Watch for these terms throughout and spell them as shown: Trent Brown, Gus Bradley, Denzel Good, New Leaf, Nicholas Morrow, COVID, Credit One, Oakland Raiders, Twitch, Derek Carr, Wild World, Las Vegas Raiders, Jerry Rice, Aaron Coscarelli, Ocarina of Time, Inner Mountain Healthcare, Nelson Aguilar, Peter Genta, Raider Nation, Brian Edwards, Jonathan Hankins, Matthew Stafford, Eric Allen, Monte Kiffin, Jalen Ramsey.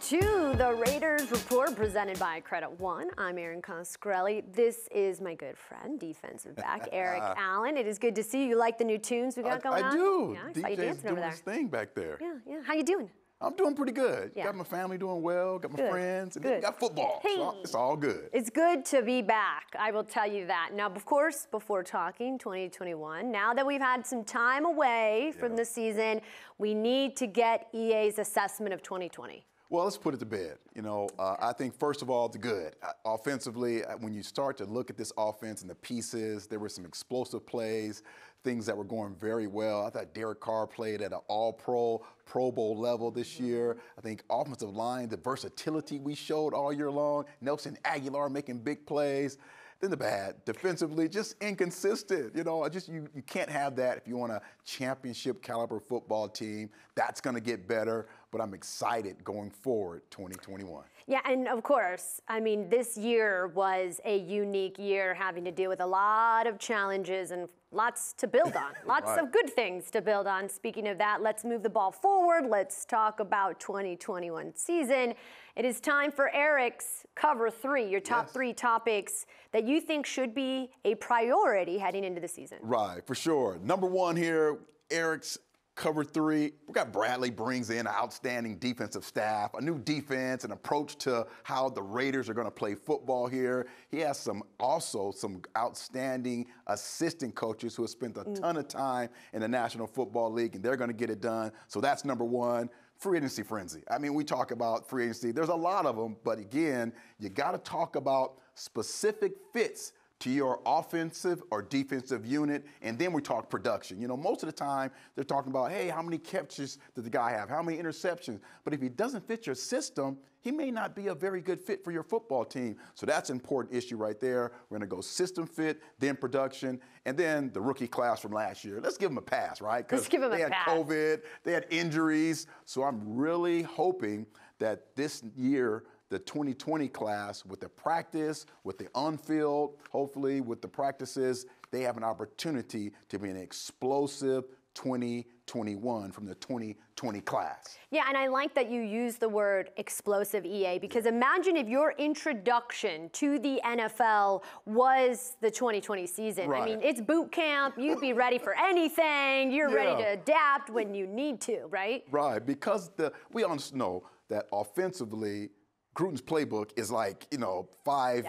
Welcome to the Raiders Report presented by Credit One. I'm Aaron Coscarelli. This is my good friend, defensive back, Eric Allen. It is good to see you. You like the new tunes we got going on? I do. Yeah, I saw you dancing doing over there. His thing back there. Yeah. How you doing? I'm doing pretty good. Yeah. Got my family doing well, got my friends, and then got football. Hey. So it's all good. It's good to be back, I will tell you that. Now, of course, before talking 2021, now that we've had some time away from the season, we need to get EA's assessment of 2020. Well, let's put it to bed. You know, I think, first of all, the good. Offensively, when you start to look at this offense and the pieces, there were some explosive plays, things that were going very well. I thought Derek Carr played at an all-pro, Pro Bowl level this year. I think offensive line, the versatility we showed all year long, Nelson Aguilar making big plays. Then the bad, defensively, just inconsistent. You know, you can't have that if you want a championship caliber football team. That's going to get better, but I'm excited going forward, 2021. Yeah, and of course, I mean, this year was a unique year, having to deal with a lot of challenges and lots to build on, lots of good things to build on. Speaking of that, let's move the ball forward. Let's talk about 2021 season. It is time for Eric's Cover 3, your top three topics that you think should be a priority heading into the season. Right, for sure. Number one here, Eric's Cover 3, we got Bradley brings in an outstanding defensive staff, a new defense, an approach to how the Raiders are going to play football here. He has also some outstanding assistant coaches who have spent a ton of time in the National Football League, and they're going to get it done. So that's number one. Free agency frenzy. I mean, we talk about free agency. There's a lot of them, but again, you got to talk about specific fits to your offensive or defensive unit, and then we talk production. You know, most of the time they're talking about, hey, how many catches did the guy have? How many interceptions? But if he doesn't fit your system, he may not be a very good fit for your football team. So that's an important issue right there. We're going to go system fit, then production, and then the rookie class from last year. Let's give them a pass, right? Let's give them a pass. They had COVID, they had injuries. So I'm really hoping that this year, the 2020 class, with the practice, with the on-field, hopefully with the practices, they have an opportunity to be an explosive 2021 from the 2020 class. Yeah, and I like that you use the word explosive, EA, because imagine if your introduction to the NFL was the 2020 season. Right. I mean, it's boot camp. You'd be ready for anything. You're ready to adapt when you need to, right? Right, because we all know that offensively, Gruden's playbook is like, you know, five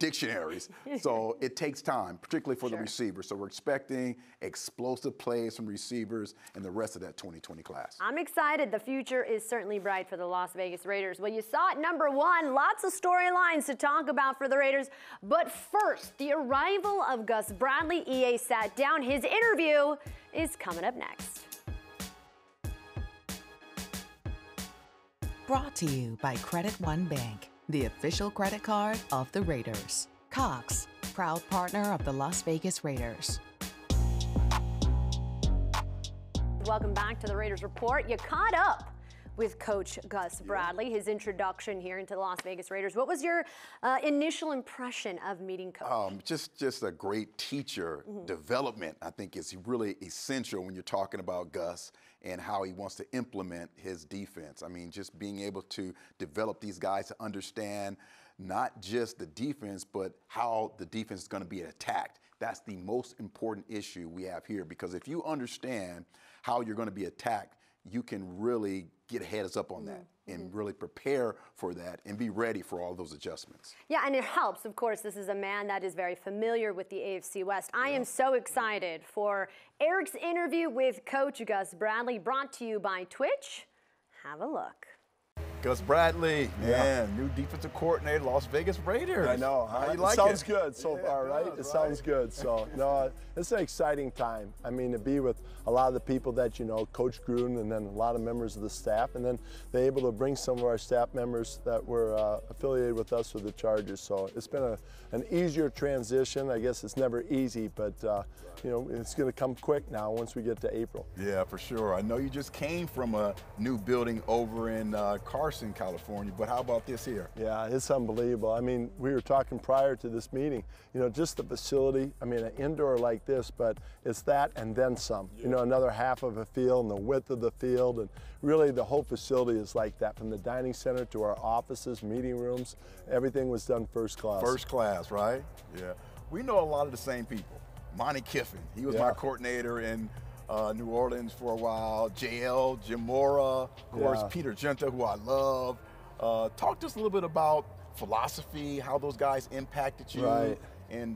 dictionaries. So it takes time, particularly for the receivers. So we're expecting explosive plays from receivers and the rest of that 2020 class. I'm excited. The future is certainly bright for the Las Vegas Raiders. Well, you saw it, number one. Lots of storylines to talk about for the Raiders. But first, the arrival of Gus Bradley. EA sat down. His interview is coming up next. Brought to you by Credit One Bank, the official credit card of the Raiders. Cox, proud partner of the Las Vegas Raiders. Welcome back to the Raiders Report. You caught up with Coach Gus Bradley, his introduction here into the Las Vegas Raiders. What was your initial impression of meeting Coach? Just a great teacher. Development, I think, is really essential when you're talking about Gus and how he wants to implement his defense. I mean, just being able to develop these guys to understand not just the defense, but how the defense is going to be attacked. That's the most important issue we have here, because if you understand how you're going to be attacked, you can really get a heads up on that and really prepare for that and be ready for all those adjustments. Yeah, and it helps. Of course, this is a man that is very familiar with the AFC West. I am so excited for Eric's interview with Coach Gus Bradley, brought to you by Twitch. Have a look. Gus Bradley, man, new defensive coordinator, Las Vegas Raiders. I know. Huh? You like it? Sounds good so far, right? It sounds good. So, no, it's an exciting time. I mean, to be with a lot of the people that you know, Coach Gruden, and then a lot of members of the staff, and then they're able to bring some of our staff members that were affiliated with us with the Chargers. So it's been an easier transition. I guess it's never easy, but you know, it's going to come quick now once we get to April. Yeah, for sure. I know you just came from a new building over in Carson. worse in California, but how about this here? Yeah, it's unbelievable. I mean, we were talking prior to this meeting, you know, just the facility, I mean, an indoor like this, but it's that and then some, yeah. You know, another half of a field and the width of the field, and really the whole facility is like that, from the dining center to our offices, meeting rooms, everything was done first class. First class, right? Yeah. We know a lot of the same people. Monte Kiffin, he was my coordinator in New Orleans for a while, JL, Jim Mora, of course, Peter Genta, who I love. Talk to us a little bit about philosophy, how those guys impacted you, and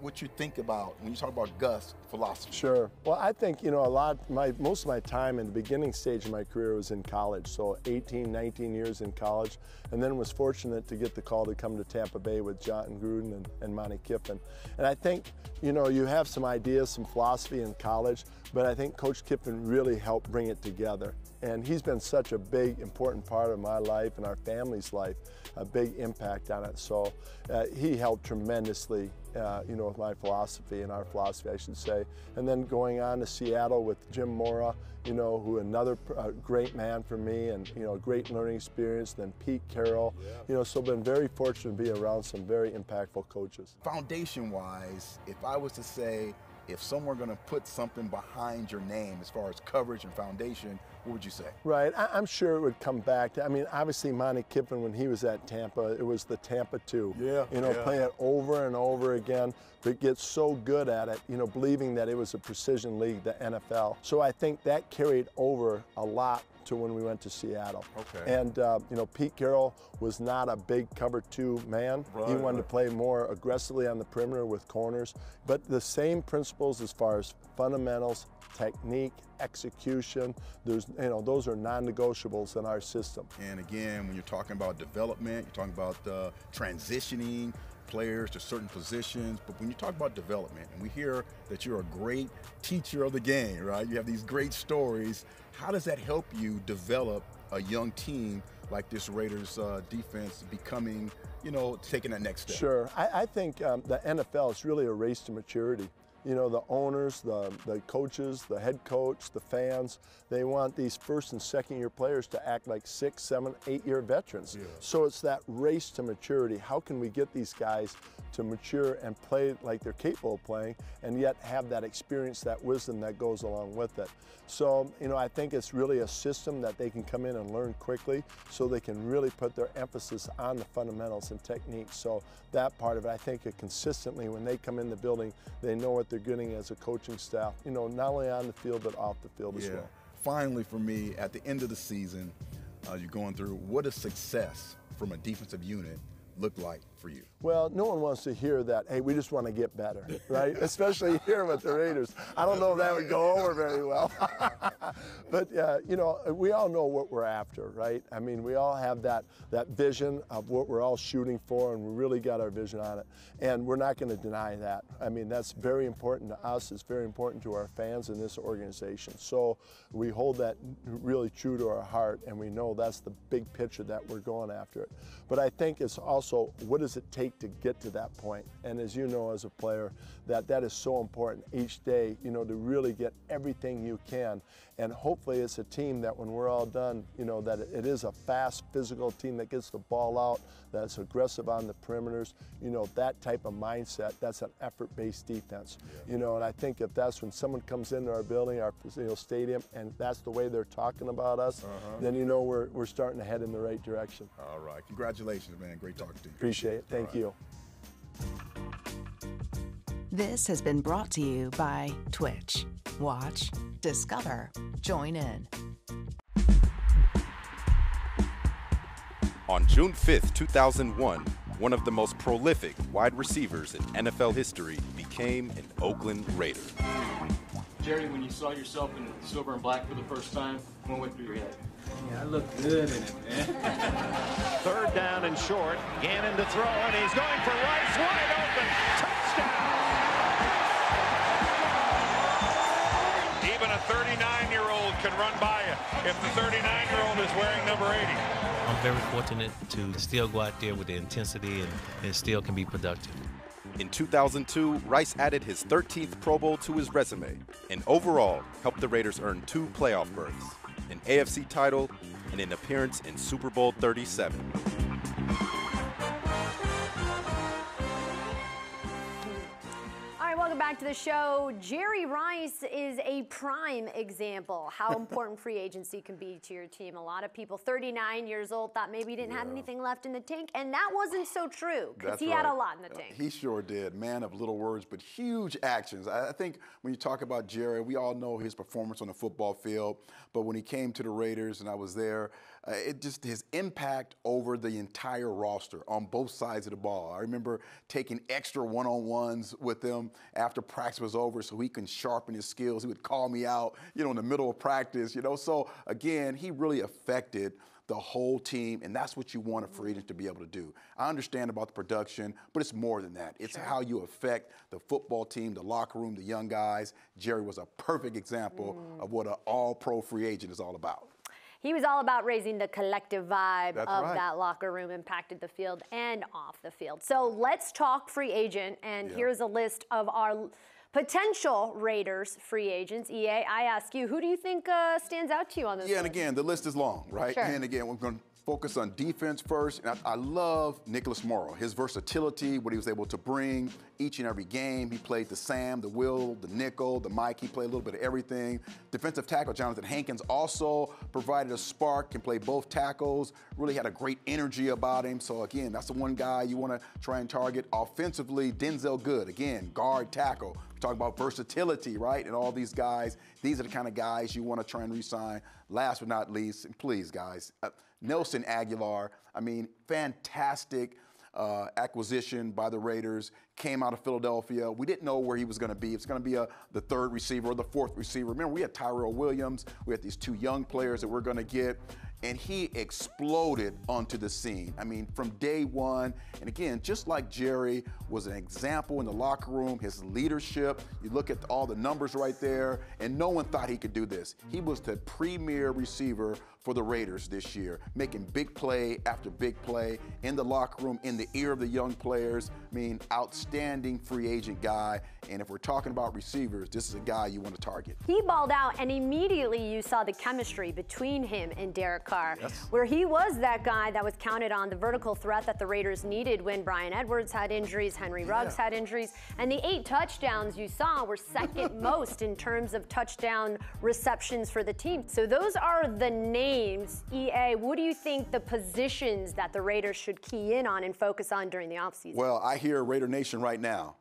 what you think about when you talk about Gus philosophy. Sure. Well, I think, you know, most of my time in the beginning stage of my career was in college, so 18, 19 years in college, and then was fortunate to get the call to come to Tampa Bay with Jon Gruden and Monte Kiffin. And I think, you know, you have some ideas, some philosophy in college, but I think Coach Kiffin really helped bring it together. And he's been such a big, important part of my life and our family's life, a big impact on it. So he helped tremendously, you know, with my philosophy and our philosophy, I should say. And then going on to Seattle with Jim Mora, you know, who another great man for me, and, you know, great learning experience. Then Pete Carroll, you know, so been very fortunate to be around some very impactful coaches. Foundation-wise, if I was to say, if someone were going to put something behind your name as far as coverage and foundation, what would you say? Right, I'm sure it would come back to, I mean, obviously Monte Kiffin, when he was at Tampa, it was the Tampa 2. Yeah, you know, play it over and over again, but get so good at it, you know, believing that it was a precision league, the NFL. So I think that carried over a lot to when we went to Seattle. Okay. And, you know, Pete Carroll was not a big cover 2 man. Right, he wanted to play more aggressively on the perimeter with corners, but the same principles as far as fundamentals, technique, execution, there's, you know, those are non-negotiables in our system. And again, when you're talking about development, you're talking about transitioning players to certain positions, but when you talk about development, and we hear that you're a great teacher of the game, right? You have these great stories. How does that help you develop a young team like this Raiders defense becoming, you know, taking that next step? Sure. I think the NFL is really a race to maturity. You know, the owners, the coaches, the head coach, the fans, they want these first and second year players to act like 6, 7, 8 year veterans. Yeah. So it's that race to maturity. How can we get these guys to mature and play like they're capable of playing, and yet have that experience, that wisdom that goes along with it? So, you know, I think it's really a system that they can come in and learn quickly, so they can really put their emphasis on the fundamentals and techniques. So that part of it, I think it consistently, when they come in the building, they know what they're getting as a coaching staff, you know, not only on the field, but off the field as well. Finally, for me, at the end of the season, you're going through, what does success from a defensive unit look like for you? Well, no one wants to hear that, hey, we just want to get better, right? Especially here with the Raiders. I don't know if that would go over very well. But, you know, we all know what we're after, right? I mean, we all have that vision of what we're all shooting for, and we really got our vision on it. And we're not going to deny that. I mean, that's very important to us. It's very important to our fans in this organization. So we hold that really true to our heart, and we know that's the big picture that we're going after it. But I think it's also, what does it take to get to that point? And as you know, as a player, that is so important each day, you know, to really get everything you can. And hopefully it's a team that when we're all done, you know, that it is a fast, physical team that gets the ball out, that's aggressive on the perimeters, you know, that type of mindset. That's an effort-based defense. Yeah. You know, and I think if that's when someone comes into our building, our, you know, stadium, and that's the way they're talking about us, then, you know, we're starting to head in the right direction. All right, congratulations, man. Great talking to you. Appreciate it. Thank you. This has been brought to you by Twitch. Watch, discover, join in. On June 5th, 2001, one of the most prolific wide receivers in NFL history became an Oakland Raider. Jerry, when you saw yourself in silver and black for the first time, what went through your head? Yeah, I look good in it, man. Third down and short. Gannon to throw, and he's going for Rice, wide open. Touchdown! Even a 39-year-old can run by it if the 39-year-old is wearing number 80. I'm very fortunate to still go out there with the intensity and still can be productive. In 2002, Rice added his 13th Pro Bowl to his resume, and overall helped the Raiders earn 2 playoff berths, an AFC title, and an appearance in Super Bowl 37. Welcome back to the show. Jerry Rice is a prime example how important free agency can be to your team. A lot of people, 39 years old, thought maybe he didn't have anything left in the tank, and that wasn't so true, because he had a lot in the tank. He sure did. Man of little words, but huge actions. I think when you talk about Jerry, we all know his performance on the football field, but when he came to the Raiders and I was there, it just his impact over the entire roster on both sides of the ball. I remember taking extra one-on-ones with him after practice was over so he can sharpen his skills. He would call me out, you know, in the middle of practice, you know. So, again, he really affected the whole team, and that's what you want a free agent to be able to do. I understand about the production, but it's more than that. It's how you affect the football team, the locker room, the young guys. Jerry was a perfect example of what an all-pro free agent is all about. He was all about raising the collective vibe of that locker room, impacted the field and off the field. So let's talk free agent, and here's a list of our potential Raiders free agents. EA, I ask you, who do you think stands out to you on this list? And again, the list is long, right? And again, we're going to focus on defense first. And I love Nicholas Morrow, his versatility, what he was able to bring each and every game. He played the Sam, the Will, the Nickel, the Mike. He played a little bit of everything. Defensive tackle Jonathan Hankins also provided a spark, can play both tackles, really had a great energy about him. So again, that's the one guy you want to try and target. Offensively, Denzel Good, again, guard, tackle. Talk about versatility, right? And all these guys, these are the kind of guys you want to try and re-sign. Last but not least, and please, guys, Nelson Aguilar. I mean, fantastic acquisition by the Raiders. Came out of Philadelphia. We didn't know where he was going to be. It's going to be the third receiver or the fourth receiver. Remember, we had Tyrell Williams. We had these two young players that we're going to get. And he exploded onto the scene. I mean, from day one, and again, just like Jerry was an example in the locker room, his leadership, you look at all the numbers right there, and no one thought he could do this. He was the premier receiver for the Raiders this year, making big play after big play in the locker room, in the ear of the young players. I mean, outstanding free agent guy. And if we're talking about receivers, this is a guy you want to target. He balled out, and immediately you saw the chemistry between him and Derek Carr. Where he was that guy that was counted on, the vertical threat that the Raiders needed when Brian Edwards had injuries, Henry Ruggs had injuries, and the 8 touchdowns you saw were second most in terms of touchdown receptions for the team. So those are the names. EA, what do you think the positions that the Raiders should key in on and focus on during the offseason? Well, I hear Raider Nation right now,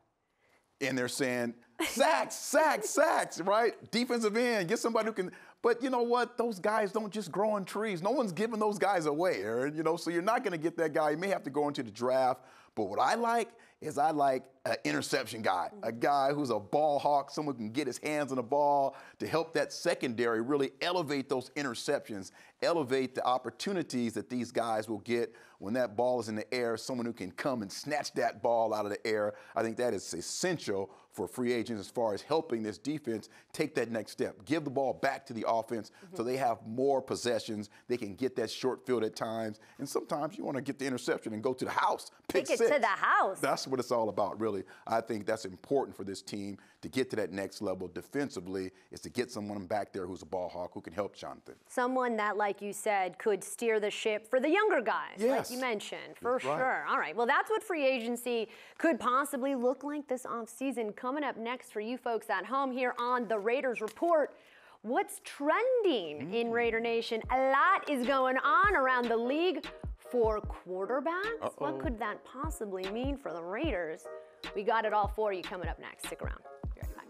and they're saying, sacks, sacks, sacks, right? Defensive end, get somebody who can. But you know what? Those guys don't just grow on trees. No one's giving those guys away, Aaron. You know, so you're not going to get that guy. You may have to go into the draft. But what I like is I like an interception guy, a guy who's a ball hawk, someone who can get his hands on the ball to help that secondary really elevate those interceptions, elevate the opportunities that these guys will get when that ball is in the air, someone who can come and snatch that ball out of the air. I think that is essential for free agents as far as helping this defense take that next step. Give the ball back to the offense so they have more possessions. They can get that short field at times. And sometimes you want to get the interception and go to the house. Pick six. Take it to the house. That's what it's all about, really. I think that's important for this team to get to that next level defensively is to get someone back there who's a ball hawk who can help Jonathan. Someone that, like you said, could steer the ship for the younger guys, like you mentioned, for sure. All right, well, that's what free agency could possibly look like this offseason. Coming up next for you folks at home here on the Raiders Report, what's trending in Raider Nation? A lot is going on around the league for quarterbacks. What could that possibly mean for the Raiders? We got it all for you coming up next. Stick around. Be right back.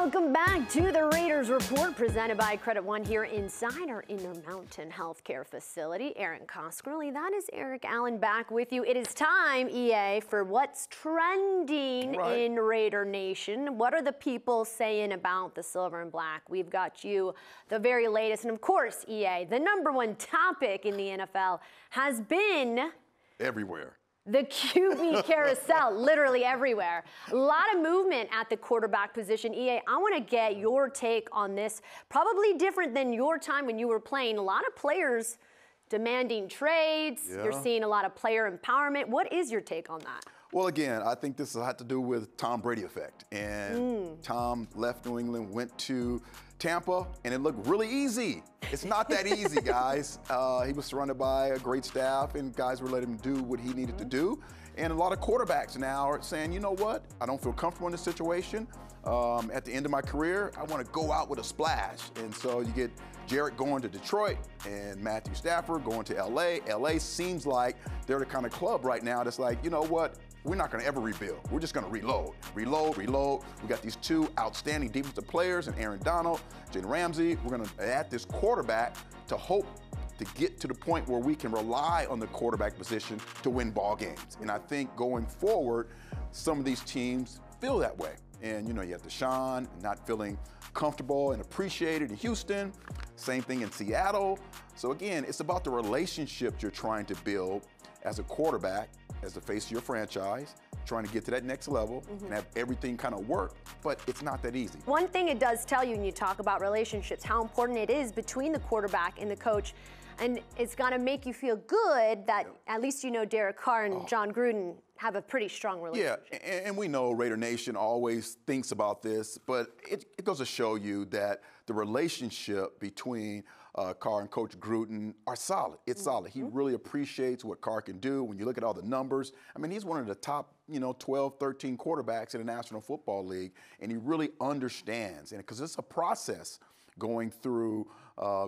Welcome back to the Raiders Report, presented by Credit One here inside our Inner Mountain Healthcare facility. Aaron Coscarelli, that is Eric Allen back with you. It is time, EA, for what's trending in Raider Nation. What are the people saying about the Silver and Black? We've got you the very latest. And of course, EA, the #1 topic in the NFL has been... everywhere. The QB carousel, literally everywhere. A lot of movement at the quarterback position. EA, I want to get your take on this. Probably different than your time when you were playing. A lot of players demanding trades. Yeah. You're seeing a lot of player empowerment. What is your take on that? Well, again, I think this has to do with Tom Brady effect. And Tom left New England, went to Tampa, and it looked really easy. It's not that easy, guys. He was surrounded by a great staff, and guys were letting him do what he needed to do. And a lot of quarterbacks now are saying, you know what? I don't feel comfortable in this situation. At the end of my career, I want to go out with a splash. And so you get Jarrett going to Detroit and Matthew Stafford going to LA. LA seems like they're the kind of club right now that's like, you know what? We're not going to ever rebuild. We're just going to reload, reload, reload. We got these two outstanding defensive players and Aaron Donald, Jalen Ramsey. We're going to add this quarterback to hope to get to the point where we can rely on the quarterback position to win ball games. And I think going forward, some of these teams feel that way. And, you know, you have Deshaun not feeling comfortable and appreciated in Houston. Same thing in Seattle. So, again, it's about the relationship you're trying to build as a quarterback, as the face of your franchise, trying to get to that next level and have everything kind of work, but it's not that easy. One thing it does tell you when you talk about relationships, how important it is between the quarterback and the coach, and it's gonna make you feel good that at least you know Derek Carr and Jon Gruden have a pretty strong relationship. Yeah, and we know Raider Nation always thinks about this, but it goes to show you that the relationship between Carr and Coach Gruden are solid. It's solid. He really appreciates what Carr can do. When you look at all the numbers, I mean, he's one of the top, you know, 12, 13 quarterbacks in the National Football League, and he really understands, and because it's a process going through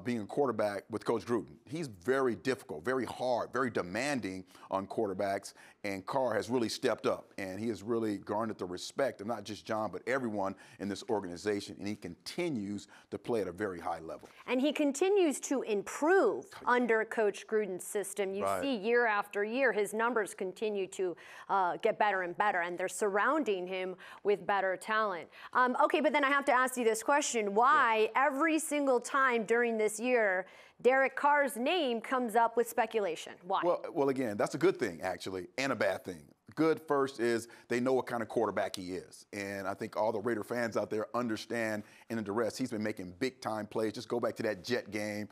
being a quarterback with Coach Gruden. He's very difficult, very hard, very demanding on quarterbacks, and Carr has really stepped up, and he has really garnered the respect of not just John, but everyone in this organization, and he continues to play at a very high level. And he continues to improve under Coach Gruden's system. You see year after year, his numbers continue to get better and better, and they're surrounding him with better talent. Okay, but then I have to ask you this question. Why every single time during this year, Derek Carr's name comes up with speculation? Why? Well, again, that's a good thing, actually, and a bad thing. Good first is they know what kind of quarterback he is. And I think all the Raider fans out there understand in the duress. He's been making big-time plays. Just go back to that Jet game.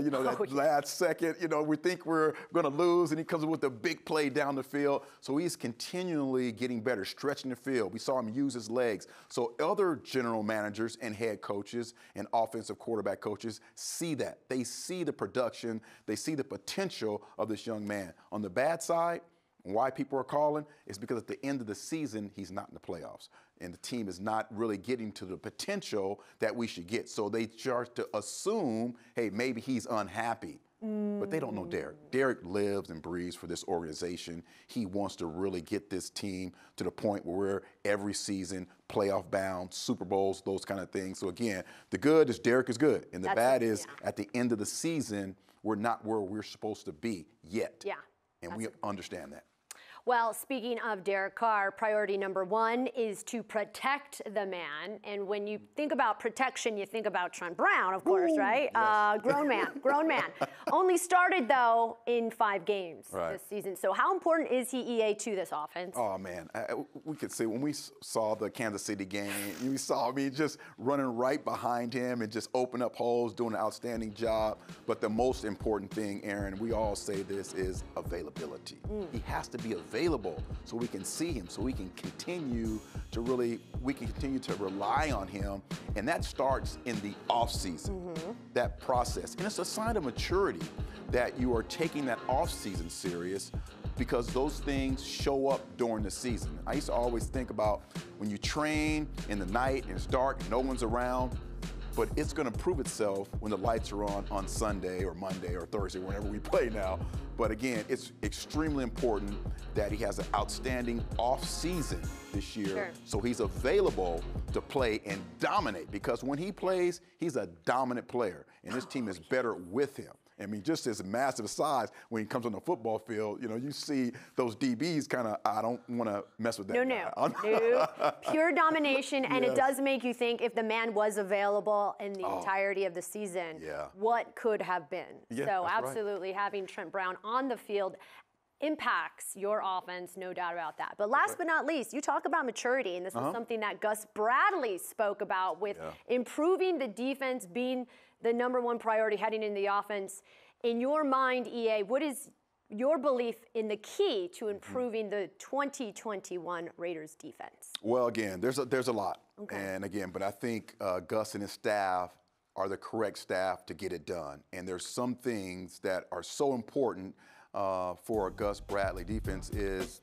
You know, that last second, you know, we think we're going to lose, and he comes with a big play down the field. So he's continually getting better, stretching the field. We saw him use his legs. So other general managers and head coaches and offensive quarterback coaches see that. They see the production. They see the potential of this young man. On the bad side, why people are calling is because at the end of the season, he's not in the playoffs, and the team is not really getting to the potential that we should get. So they start to assume, hey, maybe he's unhappy. But they don't know Derek. Derek lives and breathes for this organization. He wants to really get this team to the point where we're every season playoff bound, Super Bowls, those kind of things. So again, the good is Derek is good, and the bad is at the end of the season, we're not where we're supposed to be yet. Yeah, and we understand that. Well, speaking of Derek Carr, priority number one is to protect the man. And when you think about protection, you think about Trent Brown, of course, right? Yes. Grown man, grown man. Only started, though, in 5 games this season. So how important is he, EA, to this offense? Oh, man. We could see when we saw the Kansas City game, we saw me just running right behind him and just open up holes, doing an outstanding job. But the most important thing, Aaron, we all say this, is availability. He has to be available. So we can see him, so we can continue to rely on him, and that starts in the offseason, that process. And it's a sign of maturity that you are taking that offseason serious, because those things show up during the season. I used to always think about when you train in the night and it's dark and no one's around, but it's going to prove itself when the lights are on Sunday or Monday or Thursday, whenever we play now. But again, it's extremely important that he has an outstanding offseason this year so he's available to play and dominate, because when he plays, he's a dominant player, and this team is better with him. I mean, just his massive size when he comes on the football field, you know, you see those DBs kind of, I don't want to mess with that. No, no. Pure domination, and it does make you think, if the man was available in the entirety of the season, what could have been? Yeah, so absolutely having Trent Brown on the field impacts your offense, no doubt about that. But last but not least, you talk about maturity, and this is something that Gus Bradley spoke about with improving the defense being the number one priority heading into the offense. In your mind, EA, what is your belief in the key to improving the 2021 Raiders defense? Well, again, there's a lot. Okay. And again, but I think Gus and his staff are the correct staff to get it done. And there's some things that are so important for a Gus Bradley defense is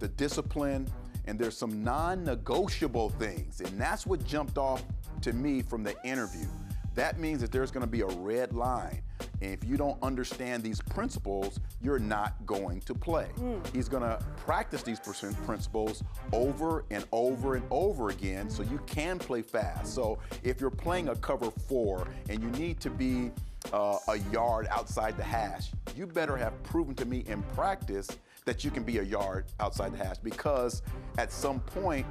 the discipline, and there's some non-negotiable things. And that's what jumped off to me from the interview. That means that there's gonna be a red line. And if you don't understand these principles, you're not going to play. He's gonna practice these principles over and over and over again so you can play fast. So if you're playing a cover 4 and you need to be a yard outside the hash, you better have proven to me in practice that you can be a yard outside the hash, because at some point,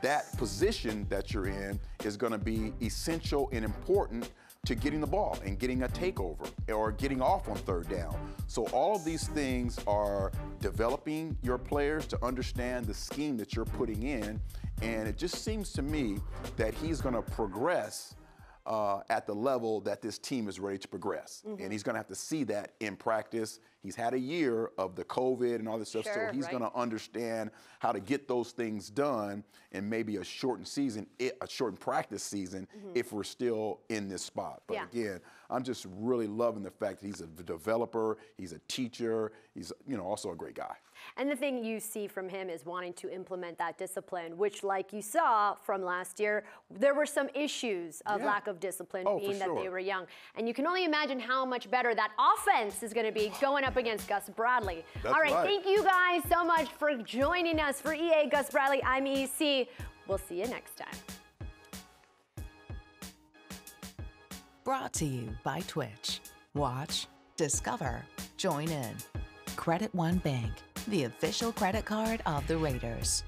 that position that you're in is gonna be essential and important to getting the ball and getting a takeover or getting off on 3rd down. So all of these things are developing your players to understand the scheme that you're putting in. And it just seems to me that he's gonna progress at the level that this team is ready to progress. And he's gonna have to see that in practice. He's had a year of the COVID and all this stuff, so he's gonna understand how to get those things done in maybe a shortened season, a shortened practice season, if we're still in this spot. But again, I'm just really loving the fact that he's a developer, he's a teacher, he's, you know, also a great guy. And the thing you see from him is wanting to implement that discipline, which, like you saw from last year, there were some issues of lack of discipline, being that they were young. And you can only imagine how much better that offense is gonna be going up against Gus Bradley. All right, thank you guys so much for joining us. For EA, Gus Bradley, I'm EC. We'll see you next time. Brought to you by Twitch. Watch, discover, join in. Credit One Bank, the official credit card of the Raiders.